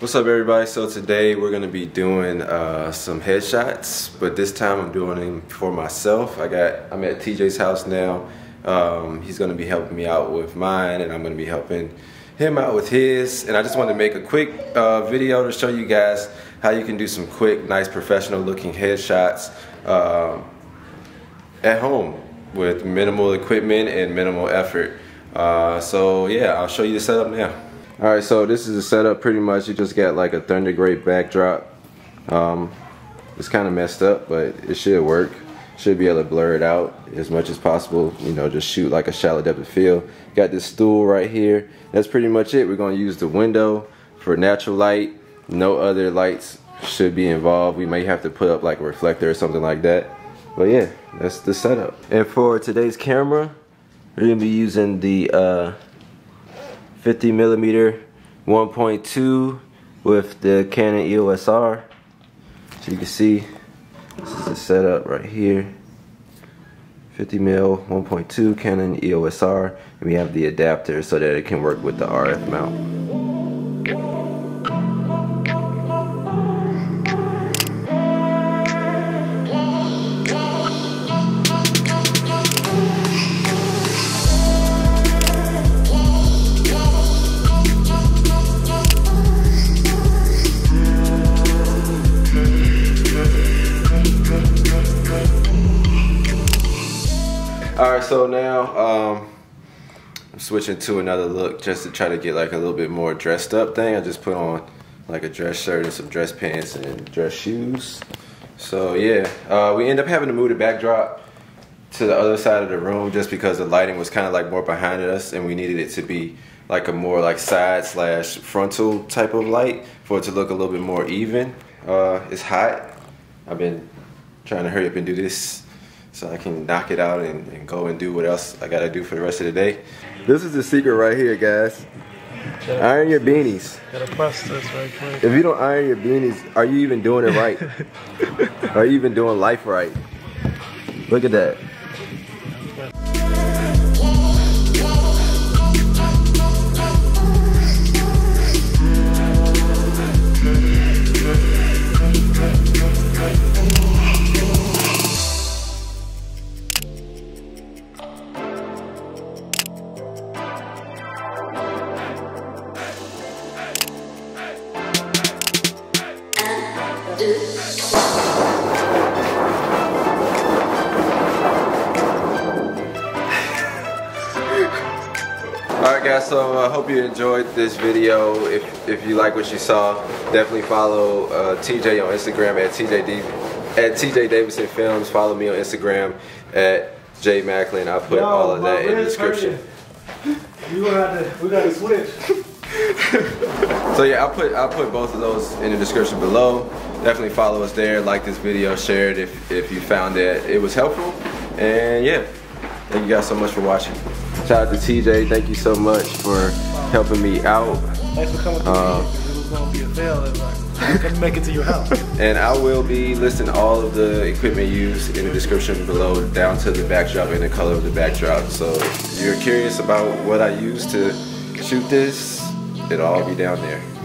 What's up, everybody? So today we're going to be doing some headshots, but this time I'm doing them for myself. I'm at TJ's house now. He's going to be helping me out with mine, and I'm going to be helping him out with his. And I just wanted to make a quick video to show you guys how you can do some quick, nice, professional looking headshots at home with minimal equipment and minimal effort. So yeah, I'll show you the setup now. Alright, so this is the setup pretty much. You just got like a Thunder Grey backdrop. It's kind of messed up, but it should work. Should be able to blur it out as much as possible. You know, just shoot like a shallow depth of field. Got this stool right here. That's pretty much it. We're going to use the window for natural light. No other lights should be involved. We may have to put up like a reflector or something like that. But yeah, that's the setup. And for today's camera, we're going to be using the 50mm 1.2 with the Canon EOS R. So you can see this is the setup right here. 50mm 1.2 Canon EOS R, and we have the adapter so that it can work with the RF mount. Alright, so now I'm switching to another look just to try to get like a little bit more dressed up thing. I just put on like a dress shirt and some dress pants and dress shoes. So yeah, we end up having to move the backdrop to the other side of the room just because the lighting was kind of like more behind us, and we needed it to be like a more like side/frontal type of light for it to look a little bit more even. It's hot. I've been trying to hurry up and do this so I can knock it out and go and do what else I gotta do for the rest of the day. This is the secret right here, guys. Iron your beanies. Gotta bust this right quick. If you don't iron your beanies, are you even doing it right? Are you even doing life right? Look at that. Alright guys, so I hope you enjoyed this video. If you like what you saw, definitely follow TJ on Instagram at TJ Davidson Films. Follow me on Instagram at J Maclin. I'll put all of that in the description. We gotta switch. So yeah, I'll put both of those in the description below. Definitely follow us there, like this video, share it if you found that it was helpful. And yeah, thank you guys so much for watching. Shout out to TJ, thank you so much for helping me out. Thanks for coming to me, because it was going to be a fail if I couldn't make it to your house. And I will be listing all of the equipment used in the description below, down to the backdrop and the color of the backdrop. So if you're curious about what I use to shoot this, it'll all be down there.